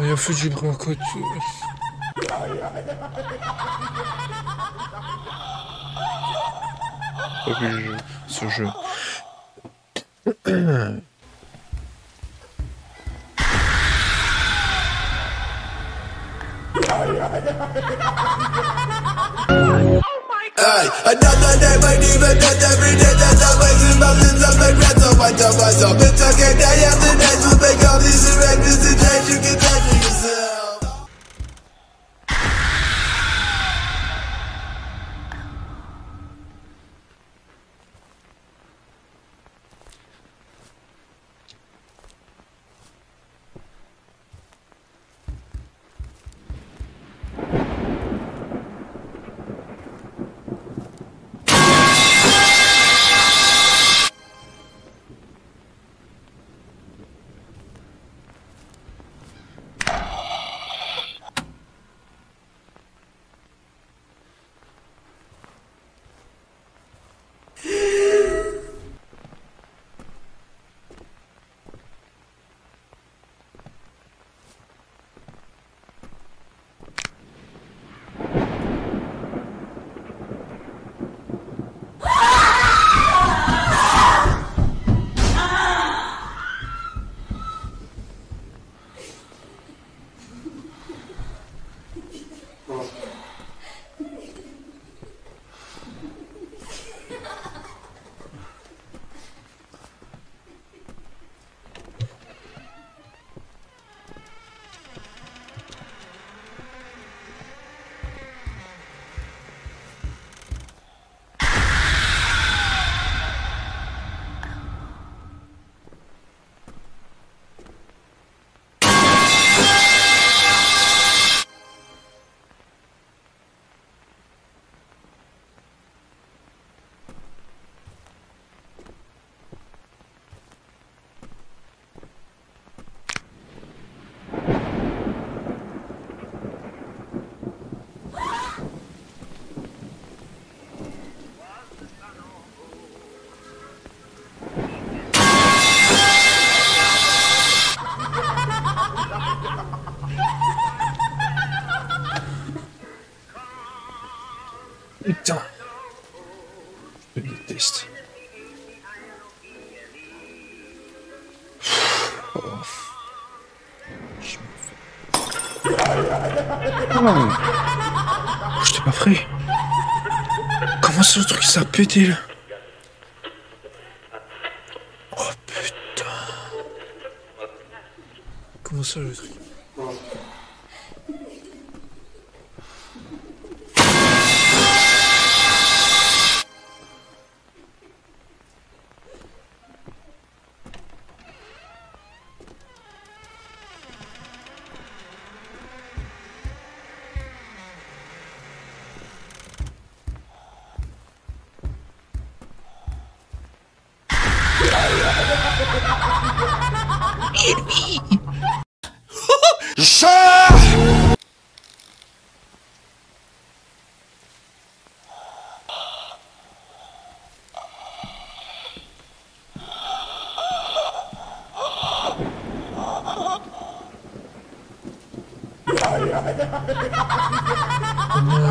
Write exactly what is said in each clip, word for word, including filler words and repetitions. Il a foutu du branco. Ce jeu. Ay, another day might even death every day that I was in my limbs of my breath of my dumb eyes up. It's okay, day after day to make all these erections and that you can touch yourself. Putain, je déteste. Oh. Je me fais... Oh. J'étais pas prêt. Comment ce truc ça a pété là? Oh putain. Comment ça le truc?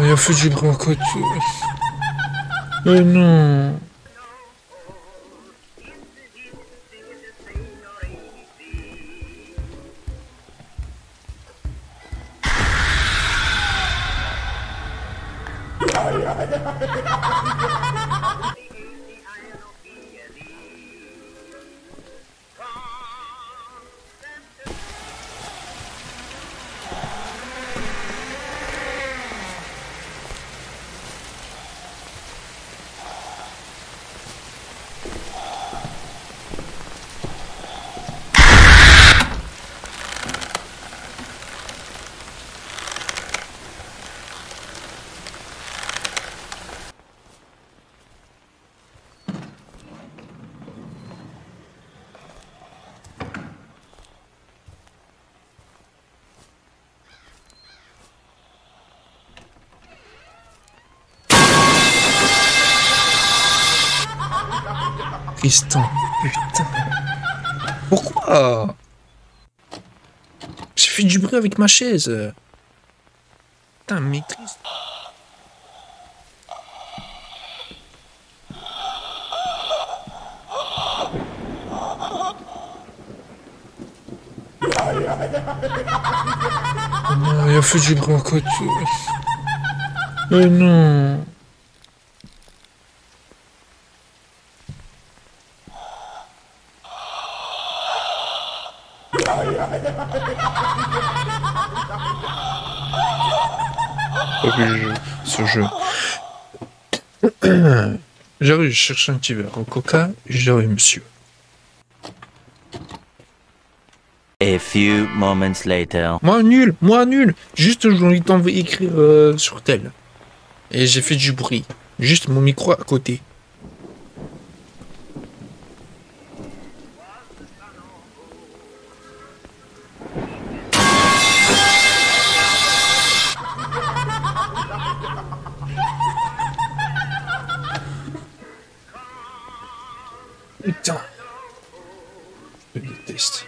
Il a foutu du branco. Mais non. Putain, putain. Pourquoi? fais du bruit avec ma chaise. Putain, maîtrise. Non, il a fait du bruit en côté. Mais non. Ce jeu. J'arrive, je cherche un petit verre au coca, j'arrive, monsieur. A few moments later. Moi nul, moi nul. Juste j'ai envie d'envoyer écrire euh, sur tel. Et j'ai fait du bruit. Juste mon micro à côté. Putain, je déteste.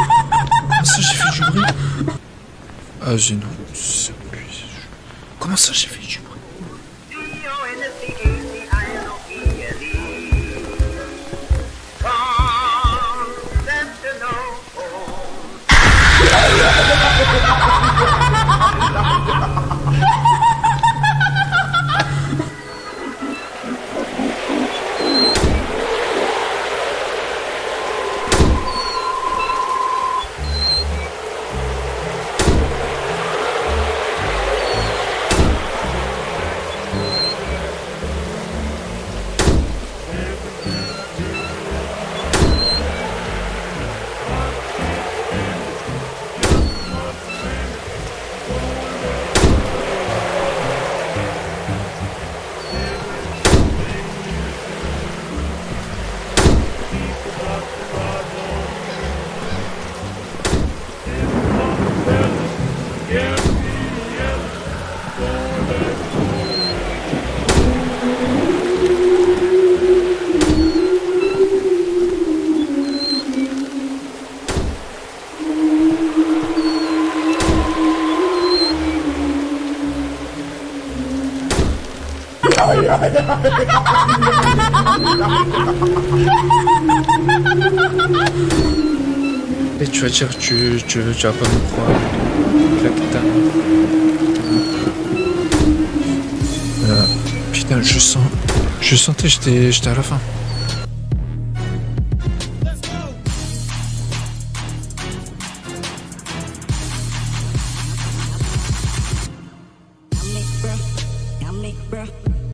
Ça j'ai fait du bruit. Ah j'ai non. Comment ça j'ai fait du bruit? Et tu vas dire, tu, tu, tu vas pas me croire. Putain. Voilà. Putain, je sens. Je sentais, j'étais, j'étais à la fin.